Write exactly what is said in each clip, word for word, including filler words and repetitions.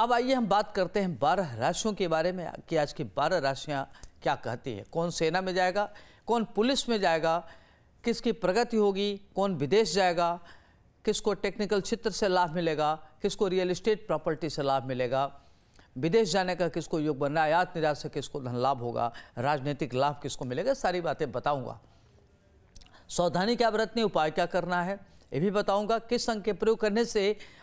अब आइए हम बात करते हैं बारह राशियों के बारे में कि आज की बारह राशियां क्या कहती है। कौन सेना में जाएगा, कौन पुलिस में जाएगा, किसकी प्रगति होगी, कौन विदेश जाएगा, किसको टेक्निकल क्षेत्र से लाभ मिलेगा, किसको रियल इस्टेट प्रॉपर्टी से लाभ मिलेगा, विदेश जाने का किसको योग बनना, आयात निर्यात से किसको धन लाभ होगा, राजनीतिक लाभ किसको मिलेगा, सारी बातें बताऊंगा। सावधानी क्या बरतनी, उपाय क्या करना है ये भी बताऊंगा। किस रंग के प्रयोग करने से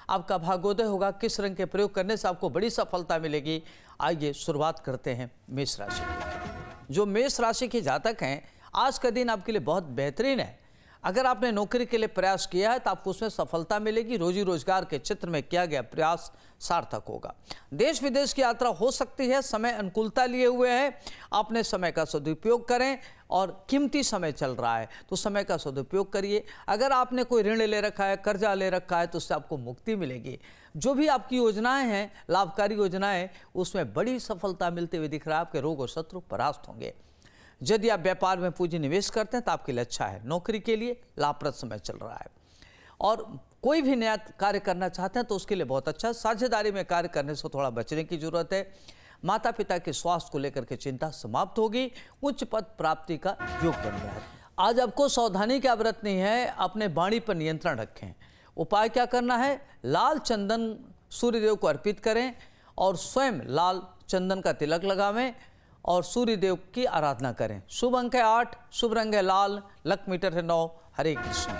आपका भाग्योदय होगा, किस रंग के प्रयोग करने से आपको बड़ी सफलता मिलेगी। आइए शुरुआत करते हैं मेष राशि की। जो मेष राशि के जातक हैं, आज का दिन आपके लिए बहुत बेहतरीन है। अगर आपने नौकरी के लिए प्रयास किया है तो आपको उसमें सफलता मिलेगी। रोजी रोजगार के क्षेत्र में किया गया प्रयास सार्थक होगा। देश विदेश की यात्रा हो सकती है। समय अनुकूलता लिए हुए है, अपने समय का सदुपयोग करें। और कीमती समय चल रहा है तो समय का सदुपयोग करिए। अगर आपने कोई ऋण ले रखा है, कर्जा ले रखा है, तो उससे आपको मुक्ति मिलेगी। जो भी आपकी योजनाएं हैं, लाभकारी योजनाएं, उसमें बड़ी सफलता मिलते हुए दिख रहा है। आपके रोग और शत्रु परास्त होंगे। यदि आप व्यापार में पूंजी निवेश करते हैं तो आपके लिए अच्छा है। नौकरी के लिए लाभप्रद समय चल रहा है। और कोई भी नया कार्य करना चाहते हैं तो उसके लिए बहुत अच्छा है। साझेदारी में कार्य करने से थोड़ा बचने की जरूरत है। माता पिता के स्वास्थ्य को लेकर के चिंता समाप्त होगी। उच्च पद प्राप्ति का योग बन रहा है। आज आपको सावधानी क्या बरतनी है, अपने वाणी पर नियंत्रण रखें। उपाय क्या करना है, लाल चंदन सूर्यदेव को अर्पित करें और स्वयं लाल चंदन का तिलक लगावें और सूर्यदेव की आराधना करें। शुभ अंक है आठ, शुभ रंग है लाल, लक मीटर है नौ। हरे कृष्ण।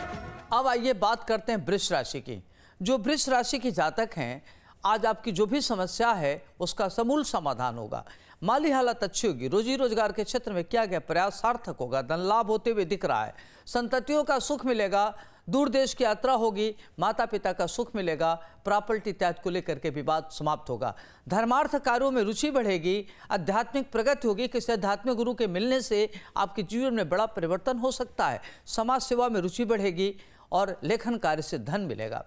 अब आइए बात करते हैं वृष राशि की। जो वृष राशि के जातक हैं, आज आपकी जो भी समस्या है उसका समूल समाधान होगा। माली हालत अच्छी होगी। रोजी रोजगार के क्षेत्र में किया गया प्रयास सार्थक होगा। धन लाभ होते हुए दिख रहा है। संततियों का सुख मिलेगा। दूर देश की यात्रा होगी। माता पिता का सुख मिलेगा। प्रॉपर्टी त्याग को लेकर के विवाद समाप्त होगा। धर्मार्थ कार्यों में रुचि बढ़ेगी। आध्यात्मिक प्रगति होगी। किसी आध्यात्मिक गुरु के मिलने से आपके जीवन में बड़ा परिवर्तन हो सकता है। समाज सेवा में रुचि बढ़ेगी और लेखन कार्य से धन मिलेगा।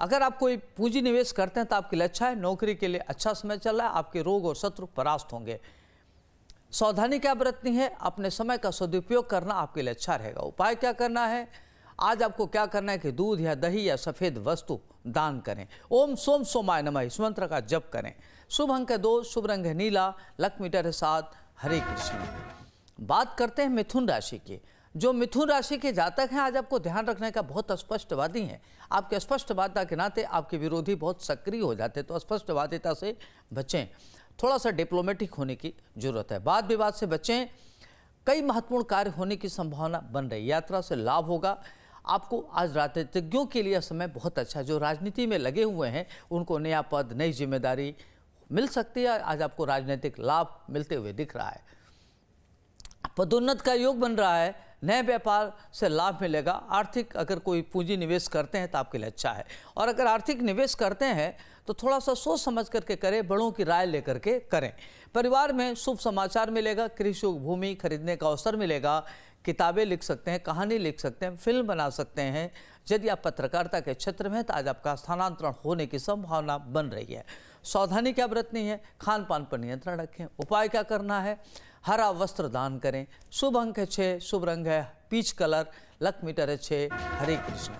अगर आप कोई पूंजी निवेश करते हैं तो आपके लिए अच्छा है। नौकरी के लिए अच्छा समय चल रहा है। आपके रोग और शत्रु परास्त होंगे। सावधानी क्या बरतनी है, अपने समय का सदुपयोग करना आपके लिए अच्छा रहेगा। उपाय क्या करना है, आज आपको क्या करना है कि दूध या दही या सफेद वस्तु दान करें। ओम सोम सोमाय नमः इस मंत्र का जप करें। शुभ अंक है दो, शुभ रंग है नीला, लक मीटर है सात। हरे कृष्ण। बात करते हैं मिथुन राशि की। जो मिथुन राशि के जातक हैं, आज आपको ध्यान रखने का, बहुत स्पष्टवादी हैं। आपके स्पष्टवादिता के नाते आपके विरोधी बहुत सक्रिय हो जाते हैं, तो स्पष्टवादिता से बचें। थोड़ा सा डिप्लोमेटिक होने की जरूरत है। वाद विवाद से बचें। कई महत्वपूर्ण कार्य होने की संभावना बन रही। यात्रा से लाभ होगा। आपको आज राजनीतिज्ञों के लिए समय बहुत अच्छा है। जो राजनीति में लगे हुए हैं उनको नया पद, नई जिम्मेदारी मिल सकती है। आज आपको राजनीतिक लाभ मिलते हुए दिख रहा है। पदोन्नत का योग बन रहा है। नए व्यापार से लाभ मिलेगा। आर्थिक अगर कोई पूंजी निवेश करते हैं तो आपके लिए अच्छा है। और अगर आर्थिक निवेश करते हैं तो थोड़ा सा सोच समझ करके करें, बड़ों की राय लेकर के करें। परिवार में शुभ समाचार मिलेगा। कृषि भूमि खरीदने का अवसर मिलेगा। किताबें लिख सकते हैं, कहानी लिख सकते हैं, फिल्म बना सकते हैं। यदि आप पत्रकारिता के क्षेत्र में हैं तो आज आपका स्थानांतरण होने की संभावना बन रही है। सावधानी क्या बरतनी है, खान पान पर नियंत्रण रखें। उपाय क्या करना है, हरा वस्त्र दान करें। शुभ अंक है छः, शुभ रंग है पीच कलर, लक मीटर है छः। हरे कृष्ण।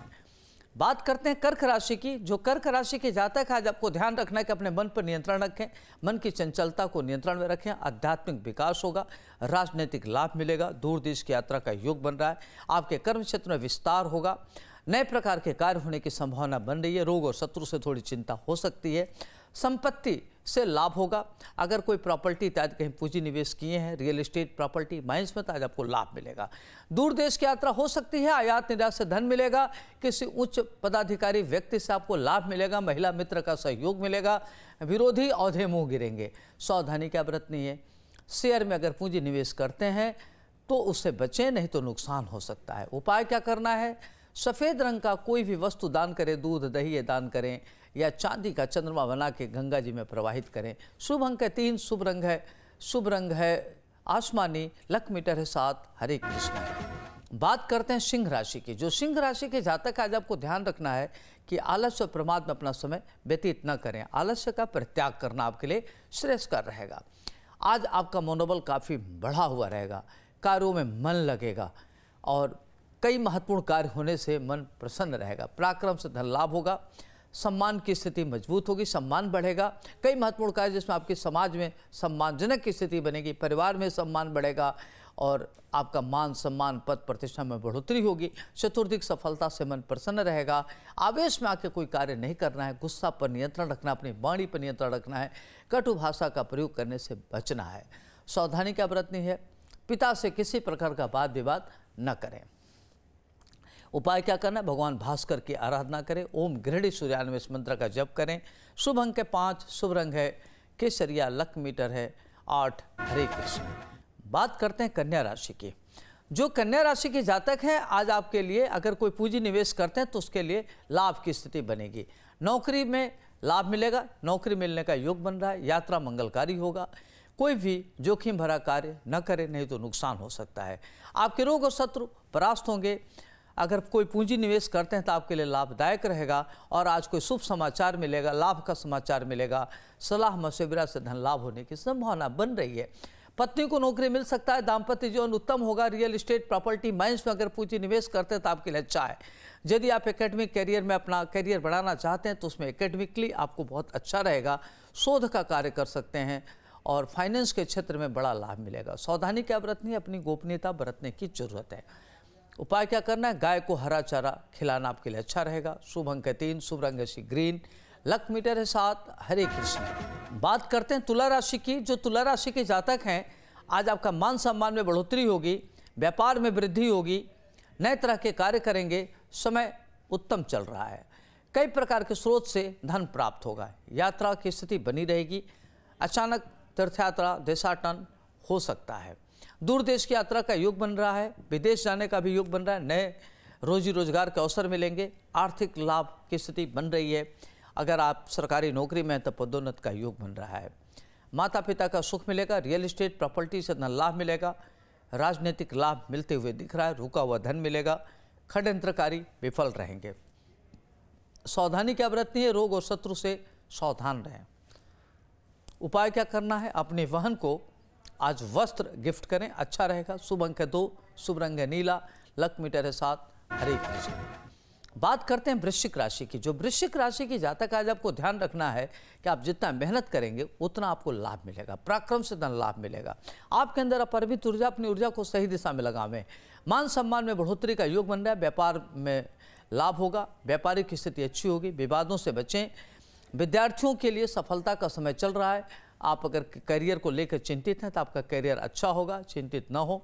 बात करते हैं कर्क राशि की। जो कर्क राशि के जातक आज आपको ध्यान रखना है कि अपने मन पर नियंत्रण रखें। मन की चंचलता को नियंत्रण में रखें। आध्यात्मिक विकास होगा। राजनीतिक लाभ मिलेगा। दूर देश की यात्रा का योग बन रहा है। आपके कर्म क्षेत्र में विस्तार होगा। नए प्रकार के कार्य होने की संभावना बन रही है। रोग और शत्रु से थोड़ी चिंता हो सकती है। संपत्ति से लाभ होगा। अगर कोई प्रॉपर्टी इत्यादि कहीं पूंजी निवेश किए हैं, रियल इस्टेट प्रॉपर्टी माइंस में, तो आज आपको लाभ मिलेगा। दूर देश की यात्रा हो सकती है। आयात निर्यात से धन मिलेगा। किसी उच्च पदाधिकारी व्यक्ति से आपको लाभ मिलेगा। महिला मित्र का सहयोग मिलेगा। विरोधी औधे मुँह गिरेंगे। सावधानी क्या बरतनी है, शेयर में अगर पूंजी निवेश करते हैं तो उससे बचें, नहीं तो नुकसान हो सकता है। उपाय क्या करना है, सफ़ेद रंग का कोई भी वस्तु दान करें। दूध दही दान करें या चांदी का चंद्रमा बना के गंगा जी में प्रवाहित करें। शुभ अंक है तीन, शुभ रंग है शुभ रंग है आसमानी, लक मीटर है सात। हरे कृष्ण। बात करते हैं सिंह राशि की। जो सिंह राशि के जातक आज आपको ध्यान रखना है कि आलस्य और प्रमाद में अपना समय व्यतीत न करें। आलस्य का परित्याग करना आपके लिए श्रेयस्कर रहेगा। आज आपका मनोबल काफ़ी बढ़ा हुआ रहेगा। कार्यों में मन लगेगा और कई महत्वपूर्ण कार्य होने से मन प्रसन्न रहेगा। पराक्रम से धन लाभ होगा। सम्मान की स्थिति मजबूत होगी, सम्मान बढ़ेगा। कई महत्वपूर्ण कार्य जिसमें आपके समाज में सम्मानजनक की स्थिति बनेगी, परिवार में सम्मान बढ़ेगा और आपका मान सम्मान पद प्रतिष्ठा में बढ़ोतरी होगी। चतुर्दिक सफलता से मन प्रसन्न रहेगा। आवेश में आके कोई कार्य नहीं करना है, गुस्सा पर नियंत्रण रखना, अपनी वाणी पर नियंत्रण रखना है, कटु भाषा का प्रयोग करने से बचना है। सावधानी क्या बरतनी है, पिता से किसी प्रकार का वाद विवाद न करें। उपाय क्या करना है, भगवान भास्कर की आराधना करें, ओम गृहिणी सूर्यान्वय इस मंत्र का जप करें। शुभ अंक है पाँच, शुभ रंग है केसरिया, लक मीटर है आठ। हरे कृष्ण। बात करते हैं कन्या राशि की। जो कन्या राशि के जातक हैं, आज आपके लिए अगर कोई पूंजी निवेश करते हैं तो उसके लिए लाभ की स्थिति बनेगी। नौकरी में लाभ मिलेगा, नौकरी मिलने का योग बन रहा है। यात्रा मंगलकारी होगा। कोई भी जोखिम भरा कार्य न करें, नहीं तो नुकसान हो सकता है। आपके रोग और शत्रु परास्त होंगे। अगर कोई पूंजी निवेश करते हैं तो आपके लिए लाभदायक रहेगा और आज कोई शुभ समाचार मिलेगा, लाभ का समाचार मिलेगा। सलाह मशविरा से धन लाभ होने की संभावना बन रही है। पत्नी को नौकरी मिल सकता है। दाम्पत्य जीवन उत्तम होगा। रियल एस्टेट, प्रॉपर्टी, माइंस में अगर पूंजी निवेश करते हैं तो आपके लिए अच्छा है। यदि आप एकेडमिक करियर में अपना करियर बढ़ाना चाहते हैं तो उसमें एकेडमिकली आपको बहुत अच्छा रहेगा। शोध का कार्य कर सकते हैं और फाइनेंस के क्षेत्र में बड़ा लाभ मिलेगा। सावधानी क्या बरतनी है, अपनी गोपनीयता बरतने की जरूरत है। उपाय क्या करना है, गाय को हरा चारा खिलाना आपके लिए अच्छा रहेगा। शुभ अंक है तीन, शुभ रंग है ग्रीन, लक मीटर है साथ। हरे कृष्ण। बात करते हैं तुला राशि की। जो तुला राशि के जातक हैं, आज आपका मान सम्मान में बढ़ोतरी होगी, व्यापार में वृद्धि होगी, नए तरह के कार्य करेंगे। समय उत्तम चल रहा है। कई प्रकार के स्रोत से धन प्राप्त होगा। यात्रा की स्थिति बनी रहेगी। अचानक तीर्थ यात्रा, देशाटन हो सकता है। दूर देश की यात्रा का योग बन रहा है। विदेश जाने का भी योग बन रहा है। नए रोजी रोजगार के अवसर मिलेंगे। आर्थिक लाभ की स्थिति बन रही है। अगर आप सरकारी नौकरी में हैं तो पदोन्नत का योग बन रहा है। माता पिता का सुख मिलेगा। रियल एस्टेट, प्रॉपर्टी से धन लाभ मिलेगा। राजनीतिक लाभ मिलते हुए दिख रहा है। रुका हुआ धन मिलेगा। खड्यंत्रकारी विफल रहेंगे। सावधानी क्या बरतनी है, रोग और शत्रु से सावधान रहें। उपाय क्या करना है, अपने वाहन को आज वस्त्र गिफ्ट करें, अच्छा रहेगा। शुभ अंक है दो, शुभ रंग है नीला, लक मीटर है सात। हरे कृष्ण। बात करते हैं वृश्चिक राशि की। जो वृश्चिक राशि की जातक, आज आपको ध्यान रखना है कि आप जितना मेहनत करेंगे उतना आपको लाभ मिलेगा। पराक्रम से धन लाभ मिलेगा। आपके अंदर अपरिमित ऊर्जा, अपनी ऊर्जा को सही दिशा में लगावें। मान सम्मान में बढ़ोतरी का योग बन रहा है। व्यापार में लाभ होगा। व्यापारिक की स्थिति अच्छी होगी। विवादों से बचें। विद्यार्थियों के लिए सफलता का समय चल रहा है। आप अगर करियर को लेकर चिंतित हैं तो आपका करियर अच्छा होगा, चिंतित न हो।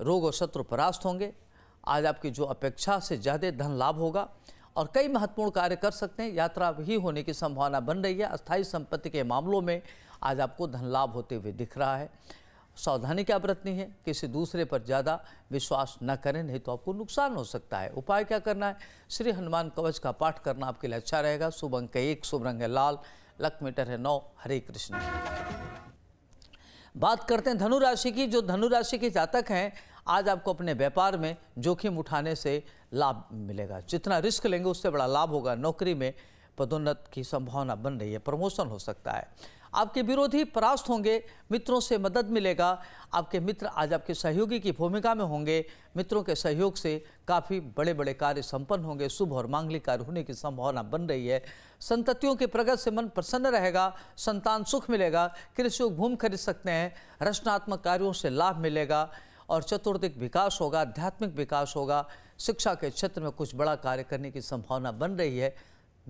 रोग और शत्रु परास्त होंगे। आज आपकी जो अपेक्षा से ज़्यादा धन लाभ होगा और कई महत्वपूर्ण कार्य कर सकते हैं। यात्रा भी होने की संभावना बन रही है। अस्थायी संपत्ति के मामलों में आज आपको धन लाभ होते हुए दिख रहा है। सावधानी क्या बरतनी है, किसी दूसरे पर ज़्यादा विश्वास न करें, नहीं तो आपको नुकसान हो सकता है। उपाय क्या करना है, श्री हनुमान कवच का पाठ करना आपके लिए अच्छा रहेगा। शुभ अंक है एक, शुभ रंग है लाल, लक मीटर है नौ। हरे कृष्ण। बात करते हैं धनु राशि की। जो धनु राशि के जातक हैं, आज आपको अपने व्यापार में जोखिम उठाने से लाभ मिलेगा। जितना रिस्क लेंगे उससे बड़ा लाभ होगा। नौकरी में पदोन्नत की संभावना बन रही है। प्रमोशन हो सकता है। आपके विरोधी परास्त होंगे। मित्रों से मदद मिलेगा। आपके मित्र आज आपके सहयोगी की भूमिका में होंगे। मित्रों के सहयोग से काफ़ी बड़े बड़े कार्य संपन्न होंगे। शुभ और मांगलिक कार्य होने की संभावना बन रही है। संततियों की प्रगति से मन प्रसन्न रहेगा। संतान सुख मिलेगा। कृषि भूमि खरीद सकते हैं। रचनात्मक कार्यों से लाभ मिलेगा और चतुर्दिक विकास होगा। आध्यात्मिक विकास होगा। शिक्षा के क्षेत्र में कुछ बड़ा कार्य करने की संभावना बन रही है।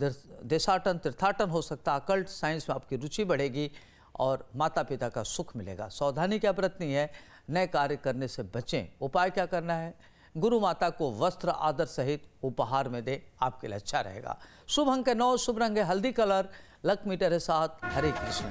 देशाटन, तीर्थाटन हो सकता है। अकल्ट साइंस में आपकी रुचि बढ़ेगी और माता पिता का सुख मिलेगा। सावधानी क्या बरतनी है, नए कार्य करने से बचें। उपाय क्या करना है, गुरु माता को वस्त्र आदर सहित उपहार में दें, आपके लिए अच्छा रहेगा। शुभ अंक नौ, शुभ रंग है हल्दी कलर, लक मीटर है साथ। हरे कृष्ण।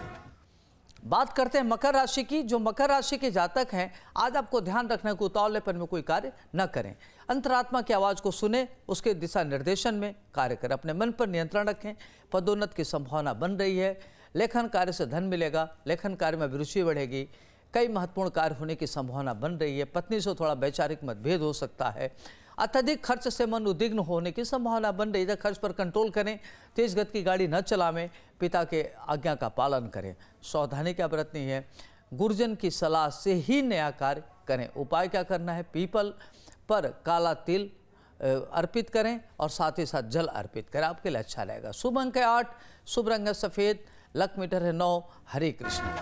बात करते हैं मकर राशि की। जो मकर राशि के जातक हैं, आज आपको ध्यान रखना है कि उतावलेपन में कोई कार्य न करें। अंतरात्मा की आवाज़ को सुने, उसके दिशा निर्देशन में कार्य करें। अपने मन पर नियंत्रण रखें। पदोन्नत की संभावना बन रही है। लेखन कार्य से धन मिलेगा। लेखन कार्य में रुचि बढ़ेगी। कई महत्वपूर्ण कार्य होने की संभावना बन रही है। पत्नी से थोड़ा वैचारिक मतभेद हो सकता है। अत्यधिक खर्च से मन उद्विग्न होने की संभावना बन रही है। खर्च पर कंट्रोल करें। तेज गति की गाड़ी न चलावें। पिता के आज्ञा का पालन करें। सावधानी क्या बरतनी है, गुरुजन की सलाह से ही नया कार्य करें। उपाय क्या करना है, पीपल पर काला तिल अर्पित करें और साथ ही साथ जल अर्पित करें, आपके लिए अच्छा रहेगा। शुभ अंक है आठ, शुभ रंग है सफ़ेद, लक मीटर है नौ। हरे कृष्ण।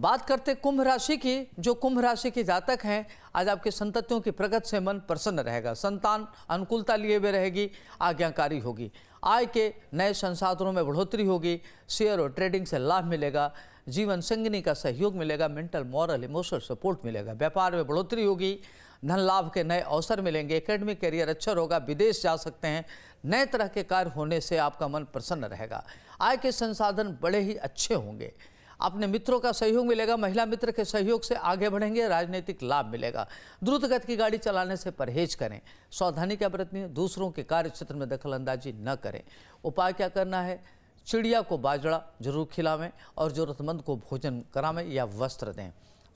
बात करते कुंभ राशि की। जो कुंभ राशि के जातक हैं, आज आपके संततियों की प्रगति से मन प्रसन्न रहेगा। संतान अनुकूलता लिए हुए रहेगी, आज्ञाकारी होगी। आय के नए संसाधनों में बढ़ोतरी होगी। शेयर और ट्रेडिंग से लाभ मिलेगा। जीवन संगिनी का सहयोग मिलेगा। मेंटल, मॉरल, इमोशनल सपोर्ट मिलेगा। व्यापार में बढ़ोतरी होगी। धन लाभ के नए अवसर मिलेंगे। एकेडमिक करियर अच्छा होगा। विदेश जा सकते हैं। नए तरह के कार्य होने से आपका मन प्रसन्न रहेगा। आय के संसाधन बड़े ही अच्छे होंगे। अपने मित्रों का सहयोग मिलेगा। महिला मित्र के सहयोग से आगे बढ़ेंगे। राजनीतिक लाभ मिलेगा। द्रुत गति की गाड़ी चलाने से परहेज करें। सावधानी का बरतनी। दूसरों के कार्य क्षेत्र में दखलंदाजी न करें। उपाय क्या करना है, चिड़िया को बाजरा जरूर खिलावें और जरूरतमंद को भोजन करावें या वस्त्र दें।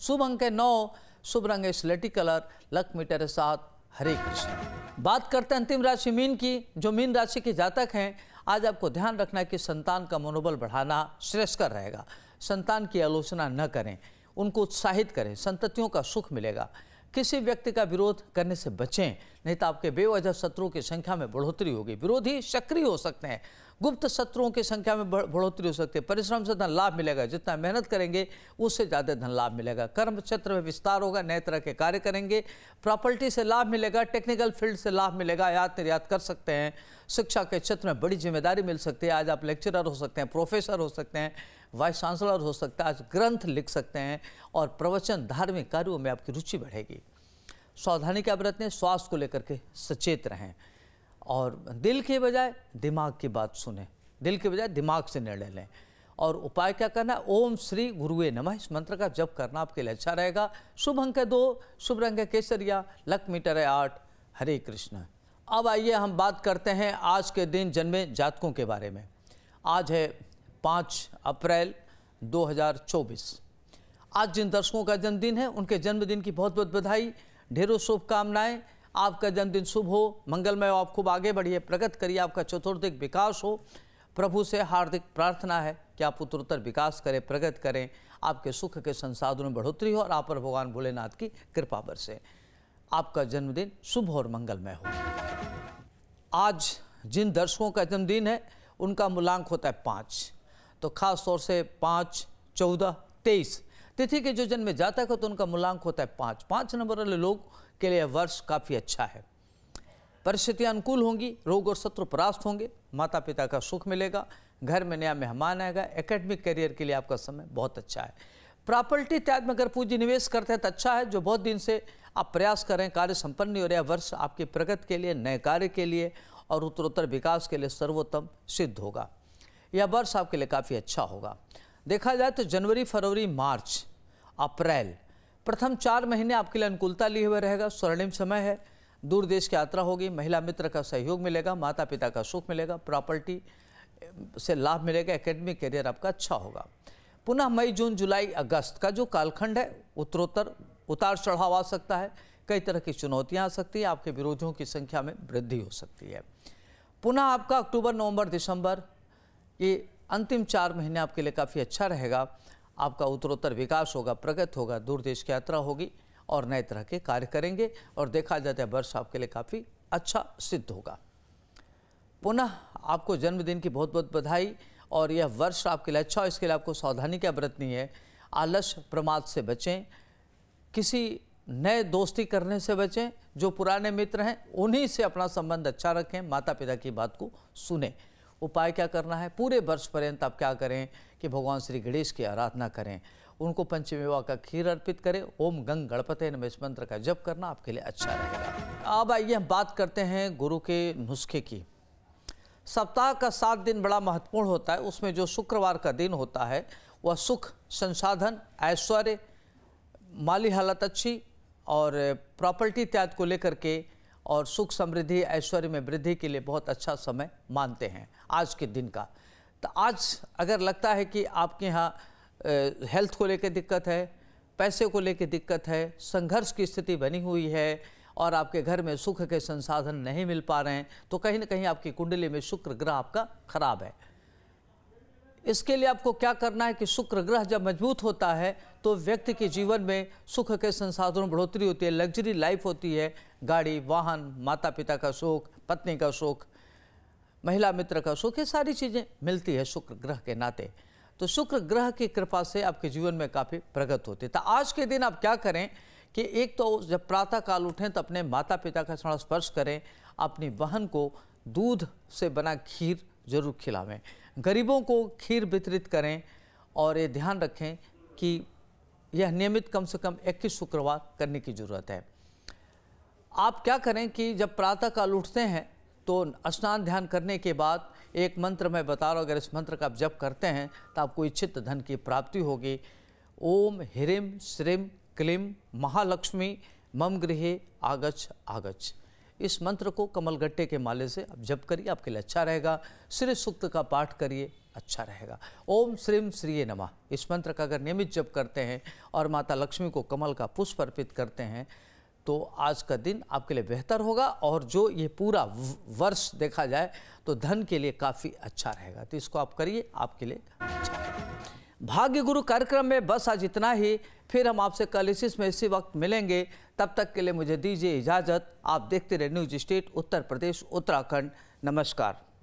शुभ अंक है नौ, शुभ रंग है स्लेटी कलर, लक मीटर है सात। हरे कृष्ण। बात करते हैं अंतिम राशि मीन की। जो मीन राशि के जातक हैं, आज आपको ध्यान रखना है कि संतान का मनोबल बढ़ाना श्रेयस्कर रहेगा। संतान की आलोचना न करें, उनको उत्साहित करें। संततियों का सुख मिलेगा। किसी व्यक्ति का विरोध करने से बचें, नहीं तो आपके बेवजह शत्रुओं की संख्या में बढ़ोतरी होगी। विरोधी सक्रिय हो सकते हैं। गुप्त शत्रुओं की संख्या में बढ़ोतरी हो सकती है। परिश्रम से धन लाभ मिलेगा। जितना मेहनत करेंगे उससे ज़्यादा धन लाभ मिलेगा। कर्म क्षेत्र में विस्तार होगा। नए तरह के कार्य करेंगे। प्रॉपर्टी से लाभ मिलेगा। टेक्निकल फील्ड से लाभ मिलेगा। आयात निर्यात कर सकते हैं। शिक्षा के क्षेत्र में बड़ी जिम्मेदारी मिल सकती है। आज आप लेक्चरर हो सकते हैं, प्रोफेसर हो सकते हैं, वाइस चांसलर हो सकता है। आज ग्रंथ लिख सकते हैं और प्रवचन, धार्मिक कार्यों में आपकी रुचि बढ़ेगी। सावधानी का बरतने, स्वास्थ्य को लेकर के सचेत रहें और दिल के बजाय दिमाग की बात सुने। दिल के बजाय दिमाग से निर्णय लें। और उपाय क्या करना, ओम श्री गुरुवे नमः, इस मंत्र का जप करना आपके लिए अच्छा रहेगा। शुभ अंक है दो, शुभ रंग है केसरिया, लक मीटर है आठ। हरे कृष्ण। अब आइए हम बात करते हैं आज के दिन जन्मे जातकों के बारे में। आज है पाँच अप्रैल दो हज़ार चौबीस। आज जिन दर्शकों का जन्मदिन है, उनके जन्मदिन की बहुत बहुत बधाई, ढेरों शुभकामनाएँ। आपका जन्मदिन शुभ हो, मंगलमय हो। आप खूब आगे बढ़िए, प्रगति करिए। आपका चतुर्दिक विकास हो। प्रभु से हार्दिक प्रार्थना है कि आप उत्तरोत्तर विकास करें, प्रगति करें। आपके सुख के संसाधनों में बढ़ोतरी हो और आप पर भगवान भोलेनाथ की कृपा बरसे। आपका जन्मदिन शुभ और मंगलमय हो। आज जिन दर्शकों का जन्मदिन है, उनका मूलांक होता है पाँच, तो खास तौर से पाँच, चौदह, तेईस। तिथि के जो जन्म जातक हो तो उनका मूलांक होता है पाँच। पाँच नंबर वाले लोग के लिए वर्ष काफ़ी अच्छा है। परिस्थितियाँ अनुकूल होंगी। रोग और शत्रु परास्त होंगे। माता पिता का सुख मिलेगा। घर में नया मेहमान आएगा। एकेडमिक करियर के लिए आपका समय बहुत अच्छा है। प्रॉपर्टी त्याग में अगर पूंजी निवेश करते हैं तो अच्छा है। जो बहुत दिन से आप प्रयास करें, कार्य संपन्न नहीं हो रहा है, वर्ष आपकी प्रगति के लिए, नए कार्य के लिए और उत्तरोत्तर विकास के लिए सर्वोत्तम सिद्ध होगा। यह वर्ष आपके लिए काफ़ी अच्छा होगा। देखा जाए तो जनवरी, फरवरी, मार्च, अप्रैल, प्रथम चार महीने आपके लिए अनुकूलता लिए हुए रहेगा। स्वर्णिम समय है। दूर देश की यात्रा होगी। महिला मित्र का सहयोग मिलेगा। माता पिता का सुख मिलेगा। प्रॉपर्टी से लाभ मिलेगा। एकेडमिक करियर आपका अच्छा होगा। पुनः मई, जून, जुलाई, अगस्त का जो कालखंड है, उत्तरोत्तर उतार चढ़ाव आ सकता है। कई तरह की चुनौतियाँ आ सकती है। आपके विरोधियों की संख्या में वृद्धि हो सकती है। पुनः आपका अक्टूबर, नवम्बर, दिसंबर, ये अंतिम चार महीने आपके लिए काफ़ी अच्छा रहेगा। आपका उत्तरोत्तर विकास होगा, प्रगति होगा, दूर देश की यात्रा होगी और नए तरह के कार्य करेंगे और देखा जाता है वर्ष आपके लिए काफ़ी अच्छा सिद्ध होगा। पुनः आपको जन्मदिन की बहुत बहुत बधाई और यह वर्ष आपके लिए अच्छा हो। इसके लिए आपको सावधानी क्या बरतनी है, आलस्य प्रमाद से बचें। किसी नए दोस्ती करने से बचें। जो पुराने मित्र हैं उन्हीं से अपना संबंध अच्छा रखें। माता पिता की बात को सुने। उपाय क्या करना है, पूरे वर्ष पर्यंत आप क्या करें कि भगवान श्री गणेश की आराधना करें। उनको पंचमेवा का खीर अर्पित करें। ओम गंग गणपतये नमः, इस मंत्र का जप करना आपके लिए अच्छा रहेगा। अब आइए हम बात करते हैं गुरु के नुस्खे की। सप्ताह का सात दिन बड़ा महत्वपूर्ण होता है। उसमें जो शुक्रवार का दिन होता है वह सुख, संसाधन, ऐश्वर्य, माली हालत अच्छी और प्रॉपर्टी इत्यादि को लेकर के और सुख समृद्धि, ऐश्वर्य में वृद्धि के लिए बहुत अच्छा समय मानते हैं आज के दिन का। तो आज अगर लगता है कि आपके यहाँ हेल्थ को लेकर दिक्कत है, पैसे को लेकर दिक्कत है, संघर्ष की स्थिति बनी हुई है और आपके घर में सुख के संसाधन नहीं मिल पा रहे हैं, तो कहीं ना कहीं आपकी कुंडली में शुक्र ग्रह आपका खराब है। इसके लिए आपको क्या करना है कि शुक्र ग्रह जब मजबूत होता है तो व्यक्ति के जीवन में सुख के संसाधनों में बढ़ोतरी होती है, लग्जरी लाइफ होती है, गाड़ी, वाहन, माता पिता का शोक, पत्नी का शोक, महिला मित्र का शोक, ये सारी चीज़ें मिलती है शुक्र ग्रह के नाते। तो शुक्र ग्रह की कृपा से आपके जीवन में काफ़ी प्रगति होती है। तो आज के दिन आप क्या करें कि एक तो जब प्रातः काल उठें तो अपने माता पिता का थोड़ा स्पर्श करें, अपनी बहन को दूध से बना खीर जरूर खिलावें, गरीबों को खीर वितरित करें। और ये ध्यान रखें कि यह नियमित कम से कम इक्कीस शुक्रवार करने की ज़रूरत है। आप क्या करें कि जब प्रातः काल उठते हैं तो स्नान ध्यान करने के बाद एक मंत्र मैं बता रहा हूँ, अगर इस मंत्र का आप जप करते हैं तो आपको इच्छित धन की प्राप्ति होगी। ओम ह्रीम श्रीम क्लीम महालक्ष्मी मम गृहे आगच्छ आगच्छ, इस मंत्र को कमलगट्टे के माले से आप जप करिए, आपके लिए अच्छा रहेगा। श्री सूक्त का पाठ करिए, अच्छा रहेगा। ओम श्रीम श्रीये नमः, इस मंत्र का अगर नियमित जप करते हैं और माता लक्ष्मी को कमल का पुष्प अर्पित करते हैं तो आज का दिन आपके लिए बेहतर होगा। और जो ये पूरा वर्ष देखा जाए तो धन के लिए काफ़ी अच्छा रहेगा। तो इसको आप करिए, आपके लिए अच्छा। भाग्य गुरु कार्यक्रम में बस आज इतना ही। फिर हम आपसे कल इसी में इसी वक्त मिलेंगे। तब तक के लिए मुझे दीजिए इजाज़त। आप देखते रहे न्यूज स्टेट उत्तर प्रदेश उत्तराखंड। नमस्कार।